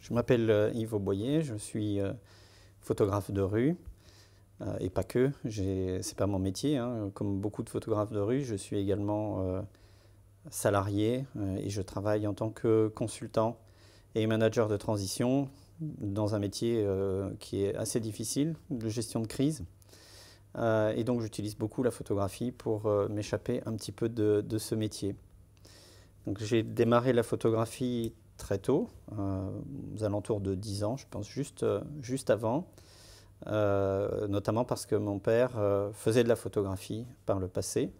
Je m'appelle Yves Auboyer, je suis photographe de rue et pas que. Ce n'est pas mon métier, hein. Comme beaucoup de photographes de rue, je suis également salarié et je travaille en tant que consultant et manager de transition dans un métier qui est assez difficile, de gestion de crise. Et donc j'utilise beaucoup la photographie pour m'échapper un petit peu de ce métier. Donc j'ai démarré la photographie très tôt, aux alentours de 10 ans, je pense juste avant, notamment parce que mon père faisait de la photographie par le passé,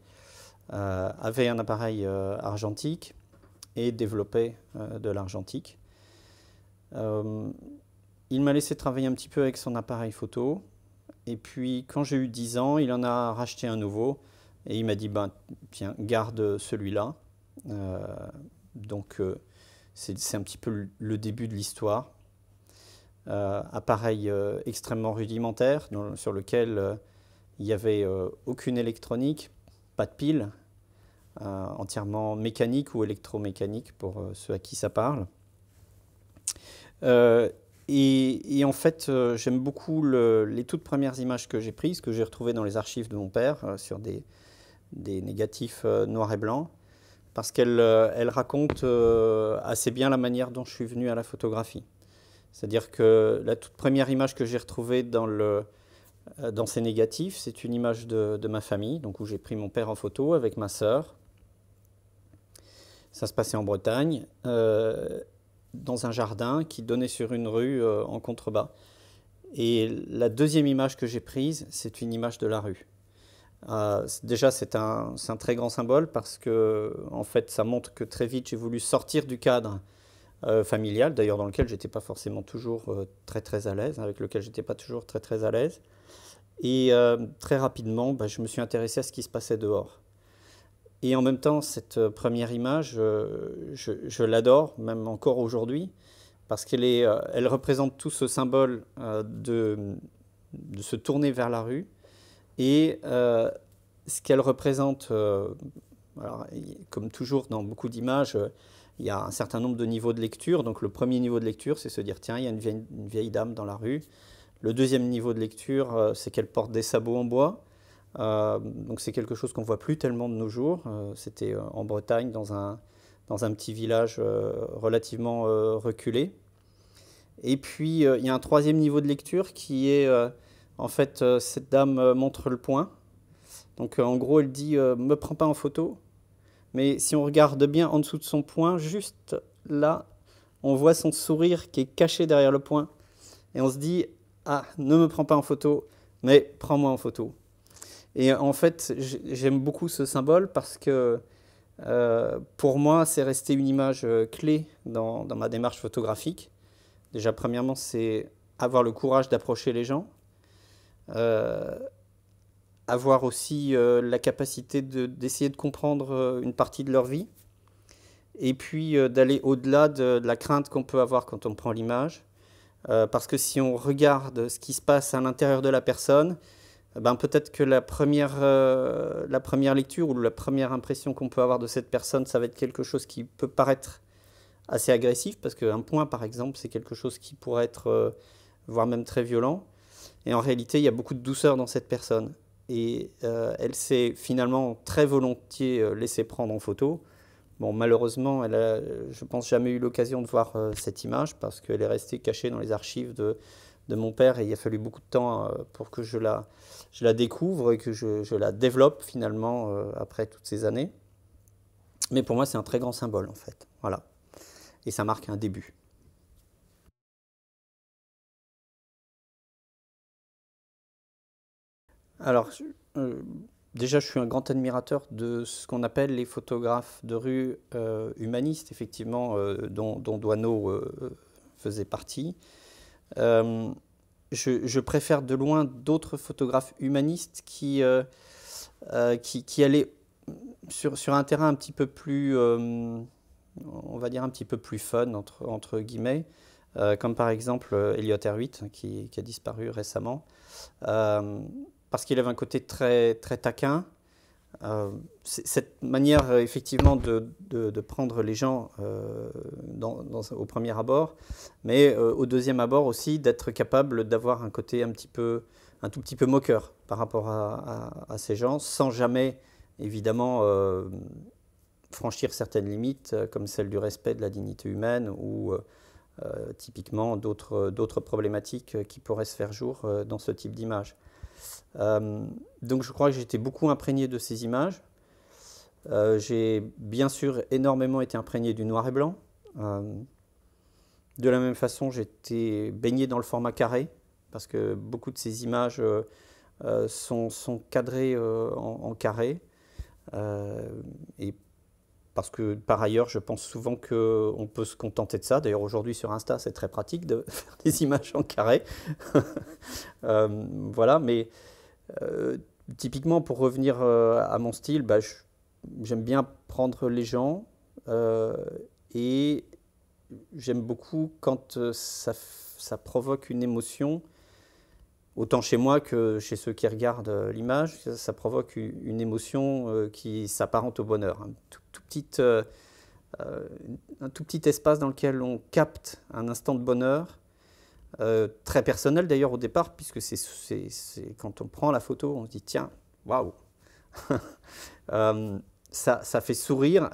avait un appareil argentique et développait de l'argentique. Il m'a laissé travailler un petit peu avec son appareil photo. Et puis, quand j'ai eu 10 ans, il en a racheté un nouveau et il m'a dit, ben, tiens, garde celui-là. Donc, c'est un petit peu le début de l'histoire. Appareil extrêmement rudimentaire sur lequel il n'y avait aucune électronique, pas de pile, entièrement mécanique ou électromécanique pour ceux à qui ça parle. Et en fait, j'aime beaucoup les toutes premières images que j'ai prises, que j'ai retrouvées dans les archives de mon père sur des négatifs noirs et blancs, parce qu'elles racontent assez bien la manière dont je suis venu à la photographie. C'est-à-dire que la toute première image que j'ai retrouvée dans ces négatifs, c'est une image de ma famille, donc où j'ai pris mon père en photo avec ma sœur. Ça se passait en Bretagne. Dans un jardin qui donnait sur une rue en contrebas. Et la deuxième image que j'ai prise, c'est une image de la rue. Déjà, c'est un très grand symbole parce que, en fait, ça montre que très vite, j'ai voulu sortir du cadre familial, d'ailleurs dans lequel je n'étais pas forcément toujours très à l'aise, avec lequel je n'étais pas toujours très à l'aise. Et très rapidement, je me suis intéressé à ce qui se passait dehors. Et en même temps, cette première image, je l'adore, même encore aujourd'hui, parce qu'elle représente tout ce symbole de se tourner vers la rue. Et ce qu'elle représente, alors, comme toujours dans beaucoup d'images, il y a un certain nombre de niveaux de lecture. Donc le premier niveau de lecture, c'est se dire, tiens, il y a une vieille dame dans la rue. Le deuxième niveau de lecture, c'est qu'elle porte des sabots en bois. Donc c'est quelque chose qu'on ne voit plus tellement de nos jours. C'était en Bretagne, dans un petit village relativement reculé. Et puis il y a un troisième niveau de lecture qui est, en fait, cette dame montre le poing. Donc en gros, elle dit, me prends pas en photo. Mais si on regarde bien en dessous de son poing, juste là, on voit son sourire qui est caché derrière le poing. Et on se dit, ah, ne me prends pas en photo, mais prends-moi en photo. Et en fait, j'aime beaucoup ce symbole parce que pour moi, c'est resté une image clé dans ma démarche photographique. Déjà, premièrement, c'est avoir le courage d'approcher les gens, avoir aussi la capacité d'essayer de comprendre une partie de leur vie, et puis d'aller au-delà de la crainte qu'on peut avoir quand on prend l'image. Parce que si on regarde ce qui se passe à l'intérieur de la personne, ben, peut-être que la première lecture ou la première impression qu'on peut avoir de cette personne, ça va être quelque chose qui peut paraître assez agressif, parce qu'un poing, par exemple, c'est quelque chose qui pourrait être, voire même très violent. Et en réalité, il y a beaucoup de douceur dans cette personne. Et elle s'est finalement très volontiers laissée prendre en photo. Bon, malheureusement, elle a, je pense, jamais eu l'occasion de voir cette image, parce qu'elle est restée cachée dans les archives de mon père, et il a fallu beaucoup de temps pour que je la découvre et que je la développe finalement après toutes ces années. Mais pour moi, c'est un très grand symbole en fait. Voilà. Et ça marque un début. Alors, déjà, je suis un grand admirateur de ce qu'on appelle les photographes de rue humanistes, effectivement, dont Doineau faisait partie. Je préfère de loin d'autres photographes humanistes qui allaient sur un terrain un petit peu plus, on va dire un petit peu plus fun entre guillemets, comme par exemple Elliot Erwitt qui a disparu récemment, parce qu'il avait un côté très taquin, Cette manière effectivement de prendre les gens au premier abord, mais au deuxième abord aussi d'être capable d'avoir un côté un tout petit peu moqueur par rapport à ces gens, sans jamais évidemment franchir certaines limites comme celle du respect de la dignité humaine ou typiquement d'autres problématiques qui pourraient se faire jour dans ce type d'image. Donc je crois que j'étais beaucoup imprégné de ces images. J'ai bien sûr énormément été imprégné du noir et blanc. De la même façon, j'étais baigné dans le format carré, parce que beaucoup de ces images sont cadrées en carré. Et parce que par ailleurs, je pense souvent qu'on peut se contenter de ça. D'ailleurs, aujourd'hui sur Insta, c'est très pratique de faire des images en carré. Voilà, mais typiquement, pour revenir à mon style, bah, j'aime bien prendre les gens et j'aime beaucoup quand ça provoque une émotion, autant chez moi que chez ceux qui regardent l'image, ça provoque une émotion qui s'apparente au bonheur. Un tout petit espace dans lequel on capte un instant de bonheur, très personnel d'ailleurs au départ, puisque c'est quand on prend la photo, on se dit tiens, waouh, ça fait sourire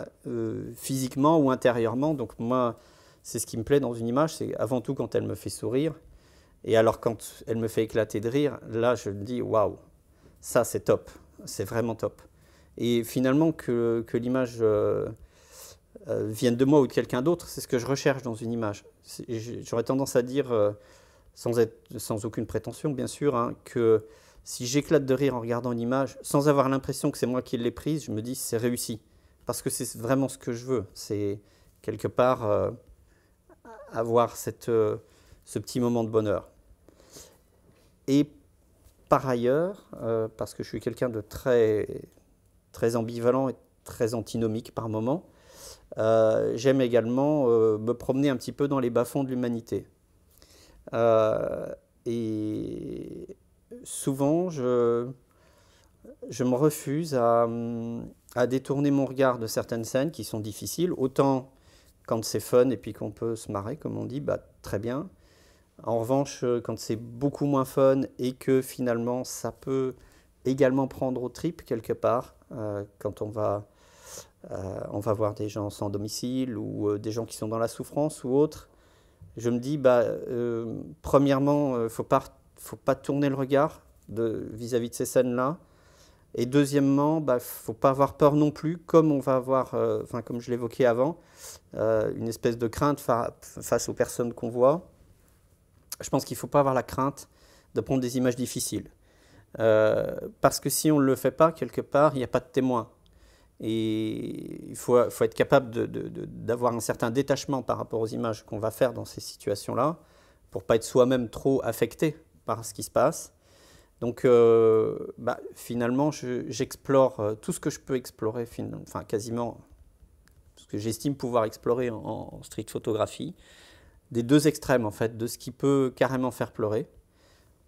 physiquement ou intérieurement. Donc moi, c'est ce qui me plaît dans une image, c'est avant tout quand elle me fait sourire. Et alors quand elle me fait éclater de rire, là je me dis waouh, ça c'est top, c'est vraiment top. Et finalement que l'image vienne de moi ou de quelqu'un d'autre, c'est ce que je recherche dans une image. J'aurais tendance à dire, sans aucune prétention bien sûr, hein, que si j'éclate de rire en regardant une image, sans avoir l'impression que c'est moi qui l'ai prise, je me dis c'est réussi. Parce que c'est vraiment ce que je veux, c'est quelque part avoir ce petit moment de bonheur. Et par ailleurs, parce que je suis quelqu'un de très ambivalent et très antinomique par moments, j'aime également me promener un petit peu dans les bas-fonds de l'humanité. Et souvent, je me refuse à détourner mon regard de certaines scènes qui sont difficiles, autant quand c'est fun et puis qu'on peut se marrer, comme on dit, bah, très bien. En revanche, quand c'est beaucoup moins fun et que finalement ça peut également prendre aux tripes quelque part, quand on va voir des gens sans domicile ou des gens qui sont dans la souffrance ou autre, je me dis, bah, premièrement, il ne faut pas tourner le regard vis-à-vis de ces scènes-là. Et deuxièmement, bah, faut pas avoir peur non plus, comme on va avoir, comme je l'évoquais avant, une espèce de crainte face aux personnes qu'on voit. Je pense qu'il ne faut pas avoir la crainte de prendre des images difficiles. Parce que si on ne le fait pas, quelque part, il n'y a pas de témoin. Et il faut être capable d'avoir un certain détachement par rapport aux images qu'on va faire dans ces situations-là, pour ne pas être soi-même trop affecté par ce qui se passe. Donc, bah, finalement, j'explore tout ce que je peux explorer, enfin quasiment ce que j'estime pouvoir explorer en street photographie, des deux extrêmes en fait, de ce qui peut carrément faire pleurer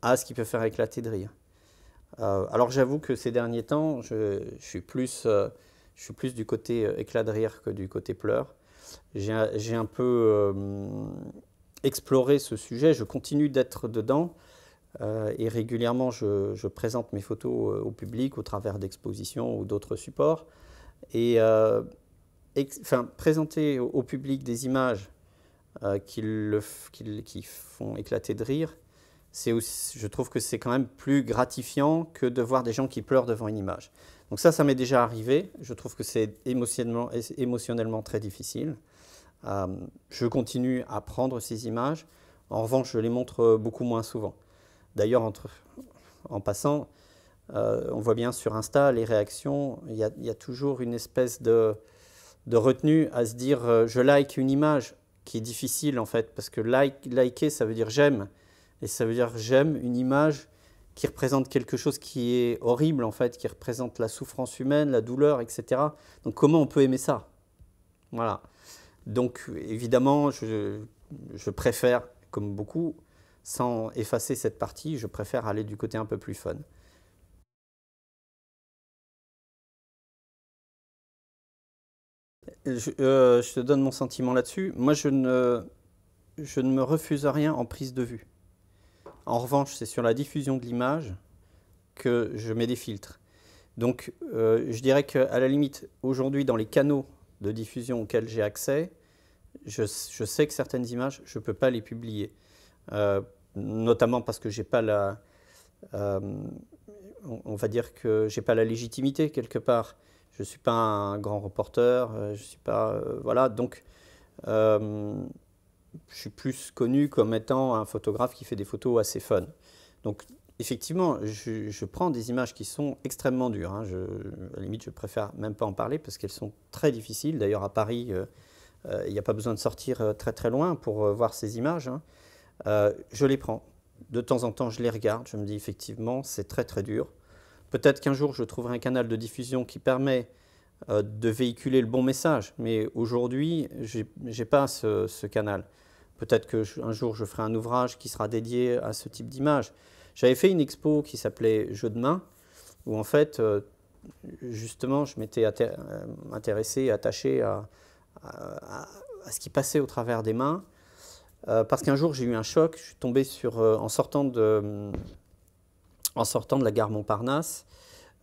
à ce qui peut faire éclater de rire. Alors, j'avoue que ces derniers temps, je suis plus du côté éclat de rire que du côté pleurs. J'ai un peu exploré ce sujet, je continue d'être dedans. Et régulièrement, je présente mes photos au public au travers d'expositions ou d'autres supports. Et présenter au public des images qui font éclater de rire, je trouve que c'est quand même plus gratifiant que de voir des gens qui pleurent devant une image. Donc ça m'est déjà arrivé. Je trouve que c'est émotionnellement très difficile. Je continue à prendre ces images. En revanche, je les montre beaucoup moins souvent. D'ailleurs, en passant, on voit bien sur Insta, les réactions, il y a toujours une espèce de retenue à se dire « je like une image » qui est difficile en fait, parce que liker, ça veut dire « j'aime ». Et ça veut dire « j'aime une image qui représente quelque chose qui est horrible en fait, qui représente la souffrance humaine, la douleur, etc. » Donc comment on peut aimer ça? Voilà. Donc évidemment, je préfère, comme beaucoup, sans effacer cette partie, je préfère aller du côté un peu plus fun. je te donne mon sentiment là-dessus. Moi, je ne me refuse à rien en prise de vue. En revanche, c'est sur la diffusion de l'image que je mets des filtres. Donc, je dirais qu'à la limite, aujourd'hui, dans les canaux de diffusion auxquels j'ai accès, je sais que certaines images, je ne peux pas les publier. Notamment parce que j'ai pas la... on va dire que j'ai pas la légitimité quelque part. Je suis pas un grand reporter, je suis pas... voilà, donc je suis plus connu comme étant un photographe qui fait des photos assez fun. Donc effectivement, je prends des images qui sont extrêmement dures. Hein. À la limite, je préfère même pas en parler parce qu'elles sont très difficiles. D'ailleurs, à Paris, il n'y a pas besoin de sortir très très loin pour voir ces images. Hein. Je les prends. De temps en temps, je les regarde. Je me dis effectivement, c'est très très dur. Peut-être qu'un jour, je trouverai un canal de diffusion qui permet de véhiculer le bon message. Mais aujourd'hui, je n'ai pas ce canal. Peut-être qu'un jour, je ferai un ouvrage qui sera dédié à ce type d'image. J'avais fait une expo qui s'appelait « Jeux de main » où en fait, justement, je m'étais intéressé, attaché à ce qui passait au travers des mains. Parce qu'un jour, j'ai eu un choc, je suis tombé sur, en sortant de la gare Montparnasse,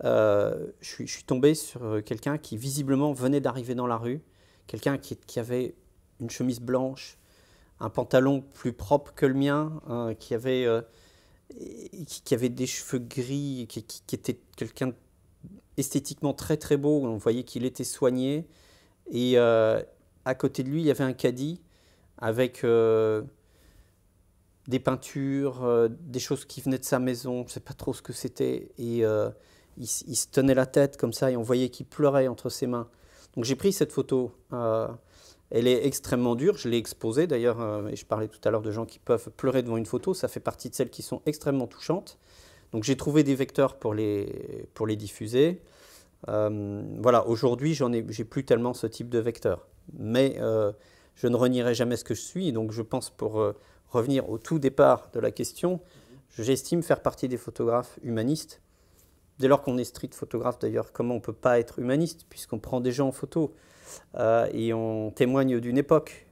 je suis tombé sur quelqu'un qui visiblement venait d'arriver dans la rue, quelqu'un qui avait une chemise blanche, un pantalon plus propre que le mien, hein, qui avait des cheveux gris, qui était quelqu'un esthétiquement très très beau, on voyait qu'il était soigné, et à côté de lui, il y avait un caddie, avec des peintures, des choses qui venaient de sa maison, je ne sais pas trop ce que c'était, et il se tenait la tête comme ça, et on voyait qu'il pleurait entre ses mains. Donc j'ai pris cette photo, elle est extrêmement dure, je l'ai exposée d'ailleurs, et je parlais tout à l'heure de gens qui peuvent pleurer devant une photo, ça fait partie de celles qui sont extrêmement touchantes. Donc j'ai trouvé des vecteurs pour les diffuser. Voilà, aujourd'hui, j'ai plus tellement ce type de vecteur, mais... je ne renierai jamais ce que je suis, donc je pense pour revenir au tout départ de la question, j'estime faire partie des photographes humanistes. Dès lors qu'on est street photographe d'ailleurs, comment on ne peut pas être humaniste puisqu'on prend des gens en photo et on témoigne d'une époque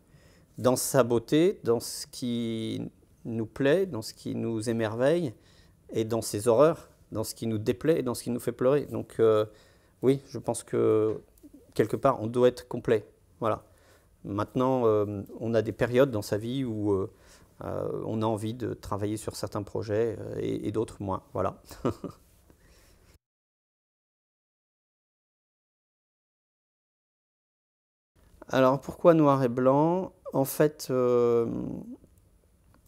dans sa beauté, dans ce qui nous plaît, dans ce qui nous émerveille et dans ses horreurs, dans ce qui nous déplaît et dans ce qui nous fait pleurer. Donc oui, je pense que quelque part on doit être complet, voilà. Maintenant, on a des périodes dans sa vie où on a envie de travailler sur certains projets et d'autres moins. Voilà. Alors, pourquoi noir et blanc? En fait, je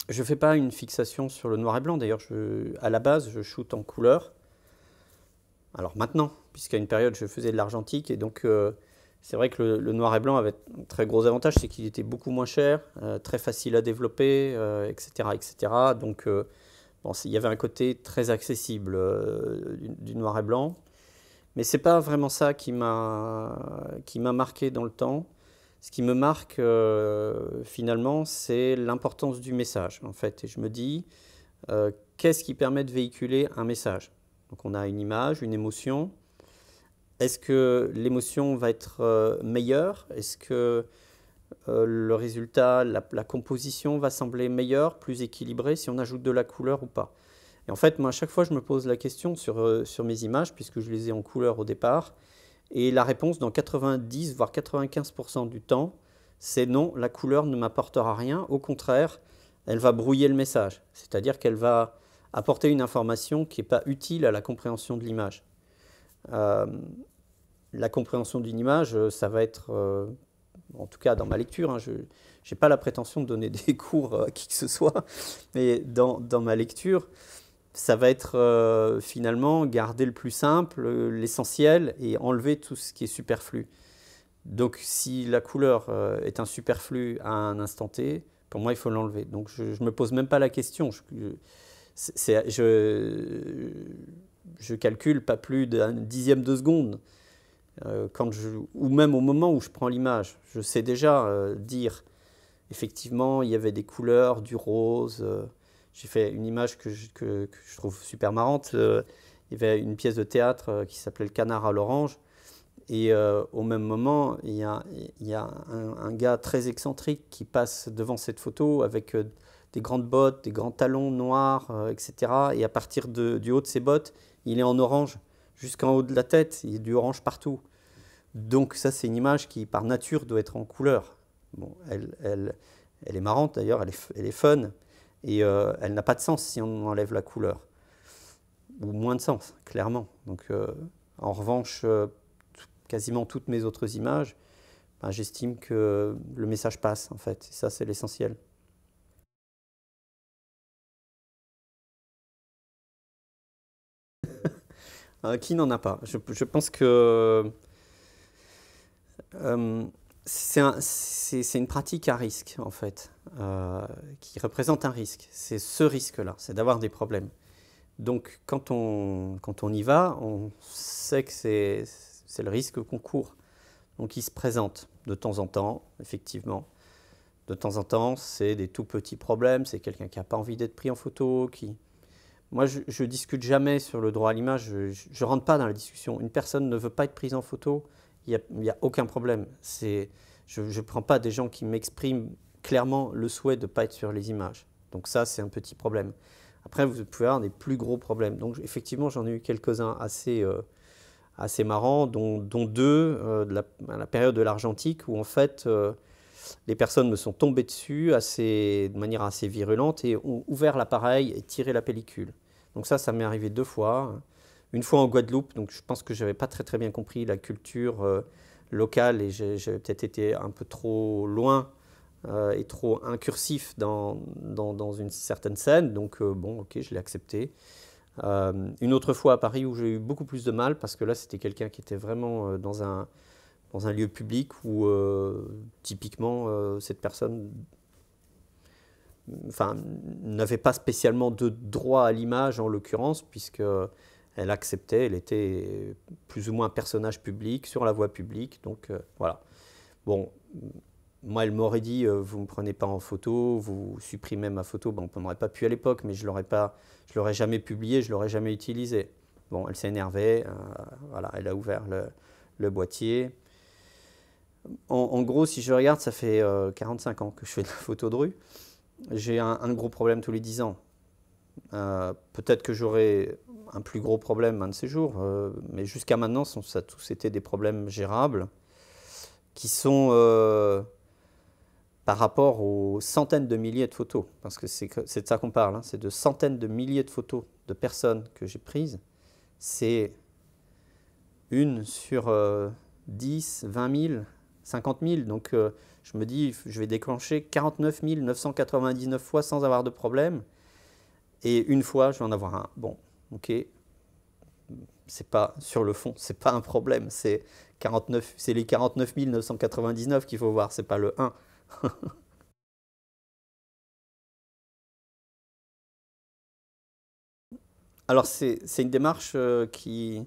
ne fais pas une fixation sur le noir et blanc. D'ailleurs, à la base, je shoote en couleur. Alors maintenant, puisqu'à une période, je faisais de l'argentique et donc... c'est vrai que le noir et blanc avait un très gros avantage, c'est qu'il était beaucoup moins cher, très facile à développer, etc., etc. Donc, bon, il y avait un côté très accessible du noir et blanc. Mais ce n'est pas vraiment ça qui m'a marqué dans le temps. Ce qui me marque, finalement, c'est l'importance du message, en fait. Et je me dis, qu'est-ce qui permet de véhiculer un message? Donc, on a une image, une émotion. Est-ce que l'émotion va être meilleure? Est-ce que le résultat, la composition va sembler meilleure, plus équilibrée, si on ajoute de la couleur ou pas? Et en fait, moi, à chaque fois, je me pose la question sur mes images, puisque je les ai en couleur au départ. Et la réponse, dans 90, voire 95% du temps, c'est non, la couleur ne m'apportera rien. Au contraire, elle va brouiller le message. C'est-à-dire qu'elle va apporter une information qui n'est pas utile à la compréhension de l'image. La compréhension d'une image, ça va être, en tout cas dans ma lecture, hein, je n'ai pas la prétention de donner des cours à qui que ce soit, mais dans ma lecture, ça va être finalement garder le plus simple, l'essentiel, et enlever tout ce qui est superflu. Donc si la couleur est un superflu à un instant T, pour moi il faut l'enlever. Donc je ne me pose même pas la question. Je calcule pas plus d'un dixième de seconde, ou même au moment où je prends l'image. Je sais déjà dire, effectivement, il y avait des couleurs, du rose. J'ai fait une image que je trouve super marrante. Il y avait une pièce de théâtre qui s'appelait « Le canard à l'orange ». Et au même moment, il y a, un gars très excentrique qui passe devant cette photo avec des grandes bottes, des grands talons noirs, etc. Et à partir du haut de ses bottes, il est en orange jusqu'en haut de la tête. Il y a du orange partout. Donc ça, c'est une image qui, par nature, doit être en couleur. Bon, elle est marrante d'ailleurs, elle est fun. Et elle n'a pas de sens si on enlève la couleur. Ou moins de sens, clairement. Donc, en revanche, quasiment toutes mes autres images, ben, j'estime que le message passe, en fait. Et ça, c'est l'essentiel. Qui n'en a pas? Je pense que c'est une pratique à risque, en fait, qui représente un risque. C'est ce risque-là, c'est d'avoir des problèmes. Donc, quand on y va, on sait que c'est le risque qu'on court. Donc, il se présente de temps en temps, effectivement. De temps en temps, c'est des tout petits problèmes, c'est quelqu'un qui n'a pas envie d'être pris en photo, qui... Moi, je ne discute jamais sur le droit à l'image, je ne rentre pas dans la discussion. Une personne ne veut pas être prise en photo, il n'y a aucun problème. Je ne prends pas des gens qui m'expriment clairement le souhait de ne pas être sur les images. Donc ça, c'est un petit problème. Après, vous pouvez avoir des plus gros problèmes. Donc effectivement, j'en ai eu quelques-uns assez marrants, dont deux à la période de l'argentique, où en fait, les personnes me sont tombées dessus de manière assez virulente et ont ouvert l'appareil et tiré la pellicule. Donc ça m'est arrivé deux fois. Une fois en Guadeloupe, donc je pense que je n'avais pas très bien compris la culture locale et j'avais peut-être été un peu trop loin et trop incursif dans une certaine scène. Donc bon, ok, je l'ai accepté. Une autre fois à Paris où j'ai eu beaucoup plus de mal parce que là, c'était quelqu'un qui était vraiment dans un lieu public où typiquement cette personne n'avait pas spécialement de droit à l'image en l'occurrence puisque elle acceptait, elle était plus ou moins un personnage public sur la voie publique. Donc voilà. Bon, moi elle m'aurait dit vous ne me prenez pas en photo, vous supprimez ma photo. Ben, on n'aurait pas pu à l'époque, mais je l'aurais jamais publié, je l'aurais jamais utilisé. Bon, elle s'est énervée, voilà, elle a ouvert le boîtier. En gros, si je regarde, ça fait 45 ans que je fais de la photo de rue. J'ai un gros problème tous les 10 ans. Peut-être que j'aurai un plus gros problème un de ces jours, mais jusqu'à maintenant, ça a tous été des problèmes gérables qui sont par rapport aux centaines de milliers de photos. Parce que c'est de ça qu'on parle, hein, c'est de centaines de milliers de photos de personnes que j'ai prises. C'est une sur 10, 20 000... 50 000, donc je me dis, je vais déclencher 49 999 fois sans avoir de problème. Et une fois, je vais en avoir un. Bon, ok, c'est pas sur le fond, c'est pas un problème. C'est les 49 999 qu'il faut voir, c'est pas le 1. Alors, c'est une démarche qui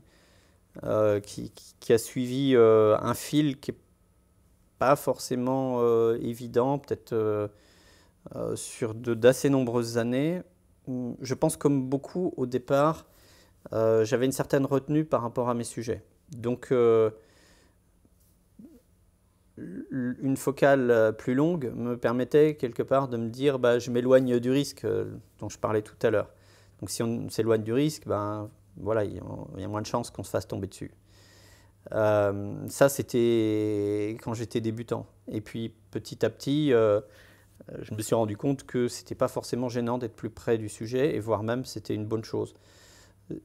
a suivi un fil qui est pas forcément évident, peut-être sur d'assez nombreuses années. Je pense comme beaucoup, au départ, j'avais une certaine retenue par rapport à mes sujets. Donc, une focale plus longue me permettait quelque part de me dire bah, je m'éloigne du risque dont je parlais tout à l'heure. Donc, si on s'éloigne du risque, ben, voilà, il y a moins de chances qu'on se fasse tomber dessus. Ça, c'était quand j'étais débutant. Et puis, petit à petit, je me suis rendu compte que ce n'était pas forcément gênant d'être plus près du sujet, et voire même, c'était une bonne chose.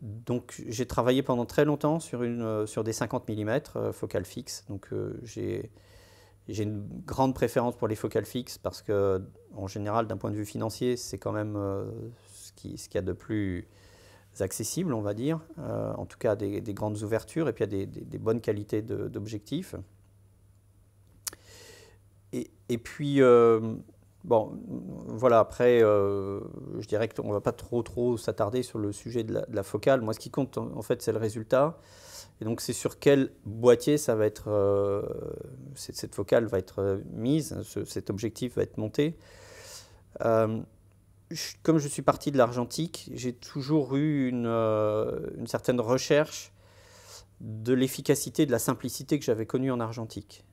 Donc, j'ai travaillé pendant très longtemps sur des 50 mm focales fixes. Donc, j'ai une grande préférence pour les focales fixes parce que, en général, d'un point de vue financier, c'est quand même ce qu'il y a de plus accessibles, on va dire, en tout cas des grandes ouvertures et puis à des bonnes qualités d'objectifs. Et puis, bon, voilà, après, je dirais qu'on ne va pas trop s'attarder sur le sujet de la focale. Moi, ce qui compte, en fait, c'est le résultat. Et donc, c'est sur quel boîtier ça va être, cette focale va être mise, cet objectif va être monté. Comme je suis parti de l'argentique, j'ai toujours eu une certaine recherche de l'efficacité, de la simplicité que j'avais connue en argentique.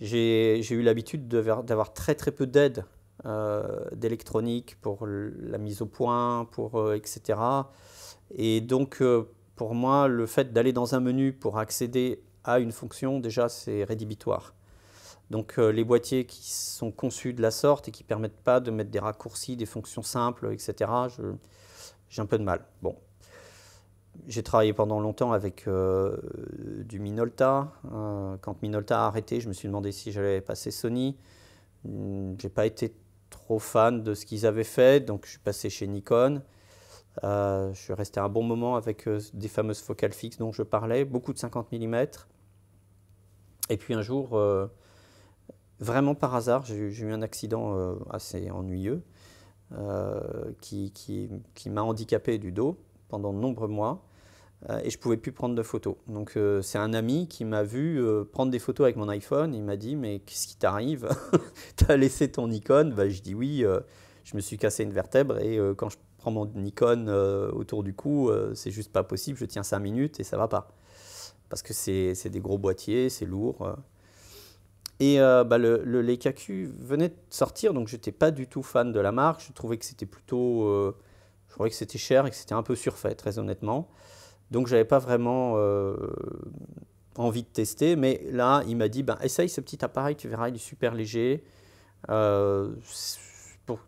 J'ai eu l'habitude d'avoir très peu d'aide d'électronique pour la mise au point, pour, etc. Et donc, pour moi, le fait d'aller dans un menu pour accéder à une fonction, déjà, c'est rédhibitoire. Donc, les boîtiers qui sont conçus de la sorte et qui ne permettent pas de mettre des raccourcis, des fonctions simples, etc., j'ai un peu de mal. Bon. J'ai travaillé pendant longtemps avec du Minolta. Quand Minolta a arrêté, je me suis demandé si j'allais passer Sony. Je n'ai pas été trop fan de ce qu'ils avaient fait, donc je suis passé chez Nikon. Je suis resté un bon moment avec des fameuses focales fixes dont je parlais, beaucoup de 50 mm. Et puis un jour, vraiment par hasard, j'ai eu un accident assez ennuyeux qui m'a handicapé du dos pendant de nombreux mois, et je ne pouvais plus prendre de photos. Donc c'est un ami qui m'a vu prendre des photos avec mon iPhone, il m'a dit « mais qu'est-ce qui t'arrive? T'as laissé ton Nikon ?» Je dis « oui, je me suis cassé une vertèbre et quand je prends mon Nikon autour du cou, c'est juste pas possible, je tiens 5 minutes et ça va pas. » Parce que c'est des gros boîtiers, c'est lourd. Et le Leica Q venait de sortir, donc je n'étais pas du tout fan de la marque, je trouvais que c'était plutôt... je trouvais que c'était cher et que c'était un peu surfait, très honnêtement. Donc, je n'avais pas vraiment envie de tester. Mais là, il m'a dit, ben, essaye ce petit appareil, tu verras, il est super léger.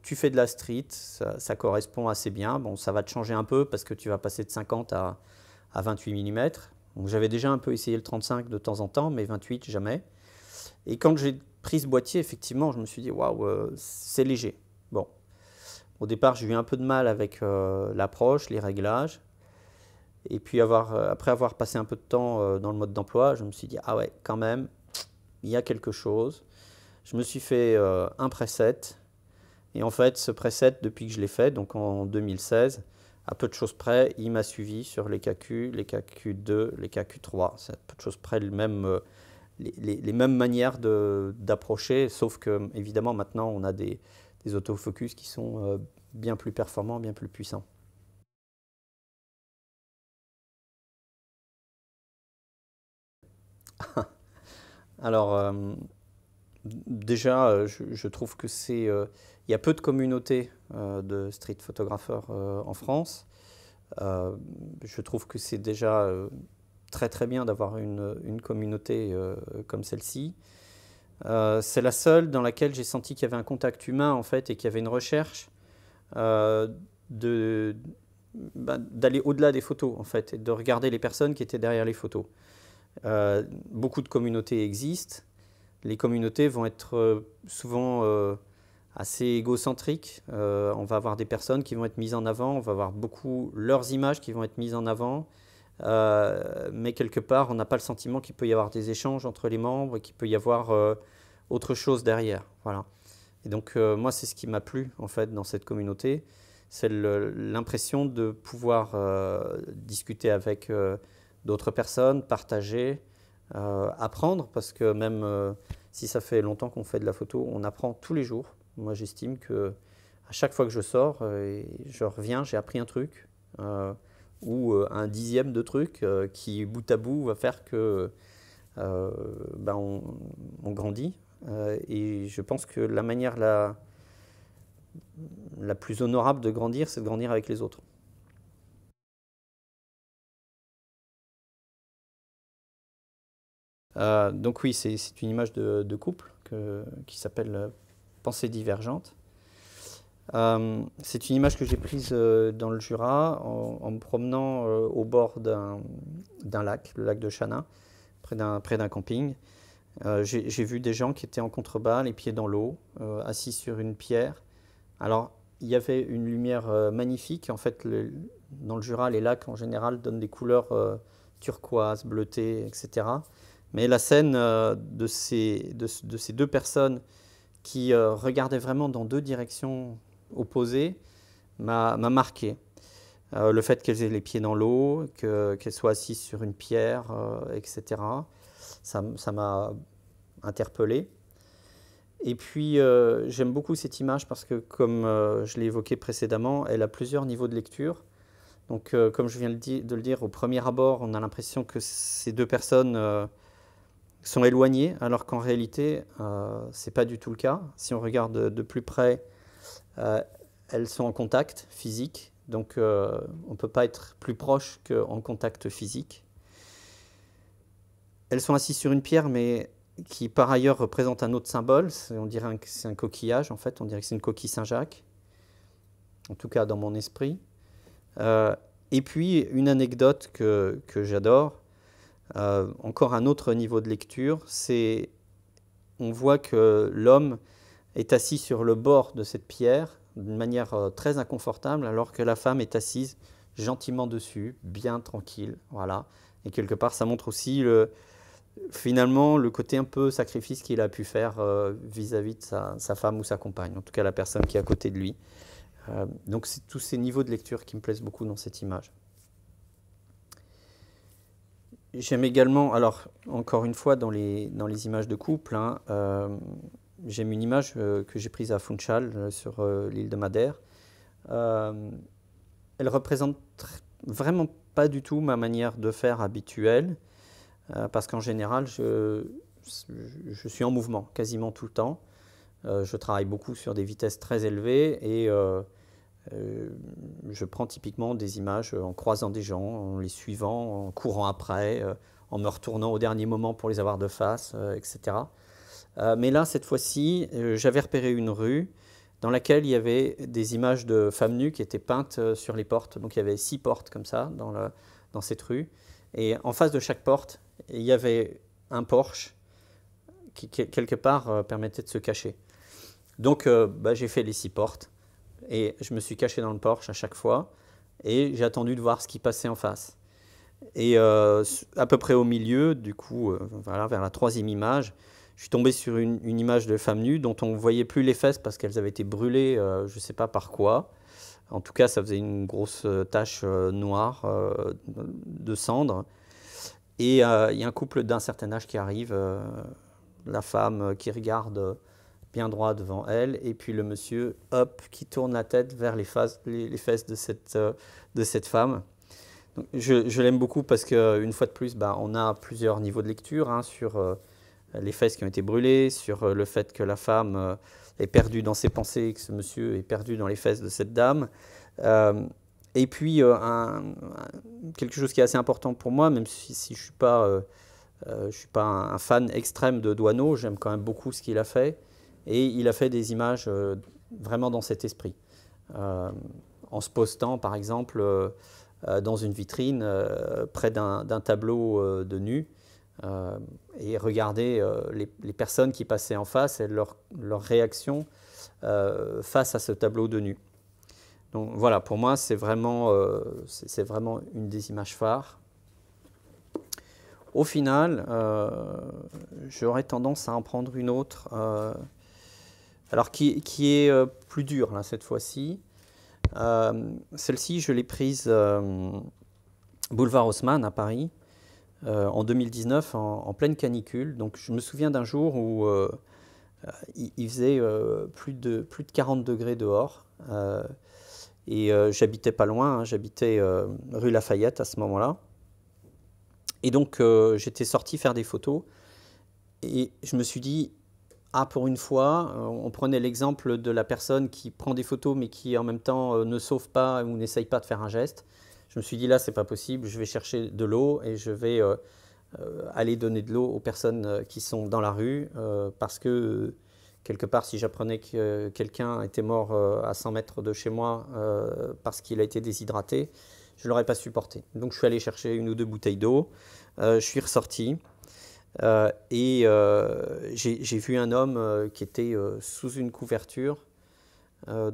Tu fais de la street, ça correspond assez bien. Bon, ça va te changer un peu parce que tu vas passer de 50 à 28 mm. Donc, j'avais déjà un peu essayé le 35 de temps en temps, mais 28, jamais. Et quand j'ai pris ce boîtier, effectivement, je me suis dit, waouh, c'est léger. Bon. Au départ, j'ai eu un peu de mal avec l'approche, les réglages. Et puis, après avoir passé un peu de temps dans le mode d'emploi, je me suis dit « Ah ouais, quand même, il y a quelque chose ». Je me suis fait un preset. Et en fait, ce preset, depuis que je l'ai fait, donc en 2016, à peu de choses près, il m'a suivi sur les KQ, les KQ2, les KQ3. C'est à peu de choses près les mêmes manières d'approcher, sauf que, évidemment, maintenant, on a des autofocus qui sont bien plus performants, bien plus puissants. Alors, déjà, je trouve que il y a peu de communautés de street photographeurs en France. Je trouve que c'est déjà très bien d'avoir une communauté comme celle-ci. C'est la seule dans laquelle j'ai senti qu'il y avait un contact humain en fait et qu'il y avait une recherche d'aller au-delà des photos en fait et de regarder les personnes qui étaient derrière les photos. Beaucoup de communautés existent. Les communautés vont être souvent assez égocentriques. On va avoir des personnes qui vont être mises en avant, on va avoir beaucoup leurs images qui vont être mises en avant. Mais quelque part, on n'a pas le sentiment qu'il peut y avoir des échanges entre les membres et qu'il peut y avoir autre chose derrière. Voilà. Et donc, moi, c'est ce qui m'a plu, en fait, dans cette communauté. C'est l'impression de pouvoir discuter avec d'autres personnes, partager, apprendre, parce que même si ça fait longtemps qu'on fait de la photo, on apprend tous les jours. Moi, j'estime qu'à chaque fois que je sors et je reviens, j'ai appris un truc. Ou un dixième de truc qui, bout à bout, va faire que on grandit. Et je pense que la manière la plus honorable de grandir, c'est de grandir avec les autres. Donc oui, c'est une image de couple qui s'appelle « Pensée Divergente ». C'est une image que j'ai prise dans le Jura en me promenant au bord d'un lac, le lac de Chana, près d'un camping. J'ai vu des gens qui étaient en contrebas, les pieds dans l'eau, assis sur une pierre. Alors, il y avait une lumière magnifique. En fait, dans le Jura, les lacs en général donnent des couleurs turquoise, bleutées, etc. Mais la scène de ces deux personnes qui regardait vraiment dans deux directions opposées, m'a marqué. Le fait qu'elles aient les pieds dans l'eau, qu'elles soient assises sur une pierre, etc. Ça m'a interpellé. Et puis, j'aime beaucoup cette image parce que, comme je l'ai évoqué précédemment, elle a plusieurs niveaux de lecture. Donc, comme je viens de le dire, au premier abord, on a l'impression que ces deux personnes sont éloignées, alors qu'en réalité, ce n'est pas du tout le cas. Si on regarde de plus près, elles sont en contact physique, donc on ne peut pas être plus proche qu'en contact physique. Elles sont assises sur une pierre, mais qui par ailleurs représente un autre symbole. On dirait que c'est un coquillage, en fait. On dirait que c'est une coquille Saint-Jacques, en tout cas dans mon esprit. Et puis, une anecdote que j'adore, encore un autre niveau de lecture, c'est on voit que l'homme est assis sur le bord de cette pierre d'une manière très inconfortable, alors que la femme est assise gentiment dessus, bien tranquille. Voilà. Et quelque part, ça montre aussi finalement le côté un peu sacrifice qu'il a pu faire vis-à-vis de sa femme ou sa compagne, en tout cas la personne qui est à côté de lui. Donc, c'est tous ces niveaux de lecture qui me plaisent beaucoup dans cette image. J'aime également, alors encore une fois dans les images de couple, hein, j'aime une image que j'ai prise à Funchal, sur l'île de Madère. Elle représente vraiment pas du tout ma manière de faire habituelle, parce qu'en général, je suis en mouvement quasiment tout le temps. Je travaille beaucoup sur des vitesses très élevées et je prends typiquement des images en croisant des gens, en les suivant, en courant après, en me retournant au dernier moment pour les avoir de face, etc. Mais là, cette fois-ci, j'avais repéré une rue dans laquelle il y avait des images de femmes nues qui étaient peintes sur les portes. Donc, il y avait 6 portes comme ça dans cette rue. Et en face de chaque porte, il y avait un porche qui, quelque part, permettait de se cacher. Donc, j'ai fait les 6 portes et je me suis caché dans le porche à chaque fois et j'ai attendu de voir ce qui passait en face. Et à peu près au milieu, du coup, voilà, vers la 3e image, je suis tombé sur une image de femme nue dont on ne voyait plus les fesses parce qu'elles avaient été brûlées, je ne sais pas par quoi. En tout cas, ça faisait une grosse tache noire de cendre. Et il y a un couple d'un certain âge qui arrive, la femme qui regarde bien droit devant elle, et puis le monsieur, hop, qui tourne la tête vers les fesses de cette femme. Donc, je l'aime beaucoup parce qu'une fois de plus, on a plusieurs niveaux de lecture, hein, sur les fesses qui ont été brûlées, sur le fait que la femme est perdue dans ses pensées, que ce monsieur est perdu dans les fesses de cette dame. Et puis, quelque chose qui est assez important pour moi, même si je ne suis pas, un fan extrême de Doineau, j'aime quand même beaucoup ce qu'il a fait. Et il a fait des images vraiment dans cet esprit. En se postant, par exemple, dans une vitrine, près d'un tableau de nus, et regarder les personnes qui passaient en face et leur réaction face à ce tableau de nu. Donc voilà, pour moi, c'est vraiment une des images phares. Au final, j'aurais tendance à en prendre une autre, alors qui est plus dure là, cette fois-ci. Celle-ci, je l'ai prise Boulevard Haussmann à Paris. En 2019, en pleine canicule. Donc, je me souviens d'un jour où il faisait plus de 40 degrés dehors. Et j'habitais pas loin, hein, j'habitais rue Lafayette à ce moment-là. Et donc, j'étais sorti faire des photos. Et je me suis dit, pour une fois, on prenait l'exemple de la personne qui prend des photos, mais qui en même temps ne sauve pas ou n'essaye pas de faire un geste. Je me suis dit, là, c'est pas possible, je vais chercher de l'eau et je vais aller donner de l'eau aux personnes qui sont dans la rue parce que, quelque part, si j'apprenais que quelqu'un était mort à 100 mètres de chez moi parce qu'il a été déshydraté, je ne l'aurais pas supporté. Donc, je suis allé chercher 1 ou 2 bouteilles d'eau, je suis ressorti et j'ai vu un homme qui était sous une couverture. On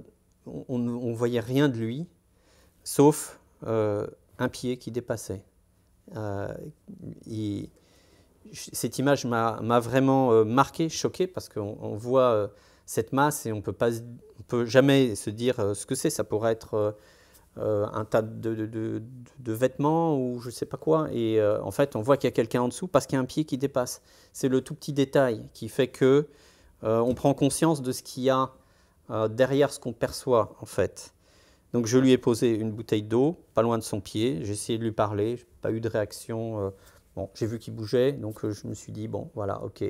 ne voyait rien de lui, sauf un pied qui dépassait. Cette image m'a vraiment marqué, choqué, parce qu'on voit cette masse et on ne peut jamais se dire ce que c'est. Ça pourrait être un tas de vêtements ou je ne sais pas quoi. Et en fait, on voit qu'il y a quelqu'un en dessous parce qu'il y a un pied qui dépasse. C'est le tout petit détail qui fait qu'on prend conscience de ce qu'il y a derrière ce qu'on perçoit, en fait. Donc je lui ai posé une bouteille d'eau, pas loin de son pied, j'ai essayé de lui parler, je n'ai pas eu de réaction. Bon, j'ai vu qu'il bougeait, donc je me suis dit, bon, voilà, ok,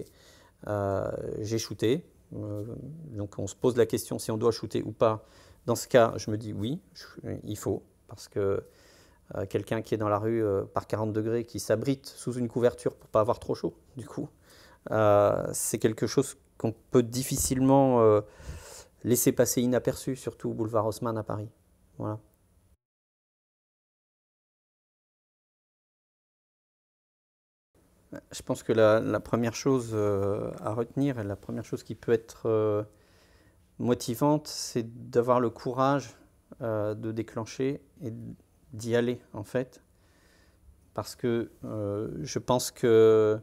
j'ai shooté. Donc on se pose la question si on doit shooter ou pas. Dans ce cas, je me dis oui, il faut, parce que quelqu'un qui est dans la rue par 40 degrés, qui s'abrite sous une couverture pour ne pas avoir trop chaud, du coup, c'est quelque chose qu'on peut difficilement laisser passer inaperçu, surtout au boulevard Haussmann à Paris. Voilà. Je pense que la première chose à retenir, et la première chose qui peut être motivante, c'est d'avoir le courage de déclencher et d'y aller, en fait. Parce que je pense qu'on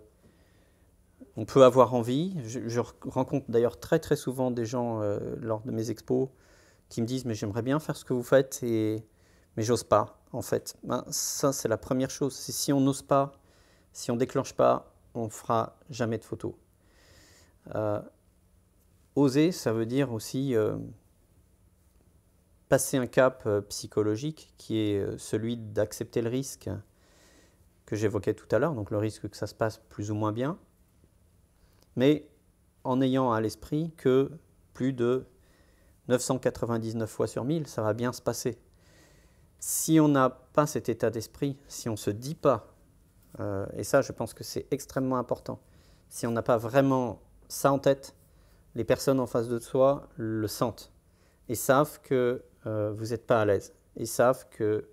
peut avoir envie. Je rencontre d'ailleurs très souvent des gens lors de mes expos qui me disent « mais j'aimerais bien faire ce que vous faites, mais j'ose pas, en fait ». Ben, ça, c'est la première chose. C'est si on n'ose pas, si on ne déclenche pas, on ne fera jamais de photos. Oser, ça veut dire aussi passer un cap psychologique qui est celui d'accepter le risque que j'évoquais tout à l'heure, donc le risque que ça se passe plus ou moins bien, mais en ayant à l'esprit que plus de 999 fois sur 1000, ça va bien se passer. Si on n'a pas cet état d'esprit, si on ne se dit pas, et ça, je pense que c'est extrêmement important. Si on n'a pas vraiment ça en tête, les personnes en face de soi le sentent et savent que vous n'êtes pas à l'aise. Et savent que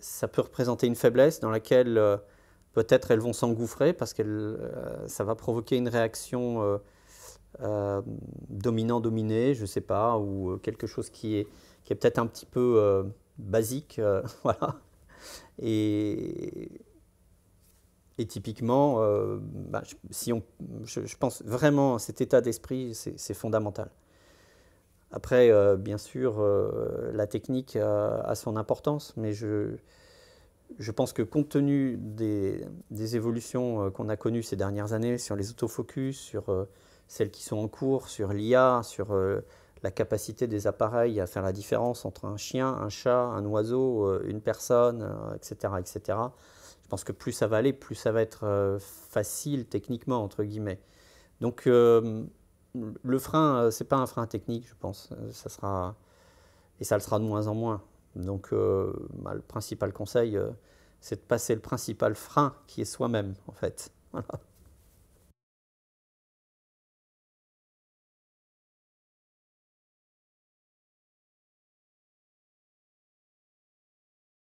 ça peut représenter une faiblesse dans laquelle peut-être elles vont s'engouffrer parce que ça va provoquer une réaction dominant-dominée, je ne sais pas, ou quelque chose qui est peut-être un petit peu basique. Voilà. Et typiquement, je pense vraiment à cet état d'esprit, c'est fondamental. Après, bien sûr, la technique a son importance, mais je pense que compte tenu des évolutions qu'on a connues ces dernières années sur les autofocus, sur celles qui sont en cours, sur l'IA, sur la capacité des appareils à faire la différence entre un chien, un chat, un oiseau, une personne, etc., etc., je pense que plus ça va aller, plus ça va être facile techniquement, entre guillemets. Donc, le frein, ce n'est pas un frein technique, je pense. Ça sera, et ça le sera de moins en moins. Donc, le principal conseil, c'est de passer le principal frein qui est soi-même, en fait. Voilà.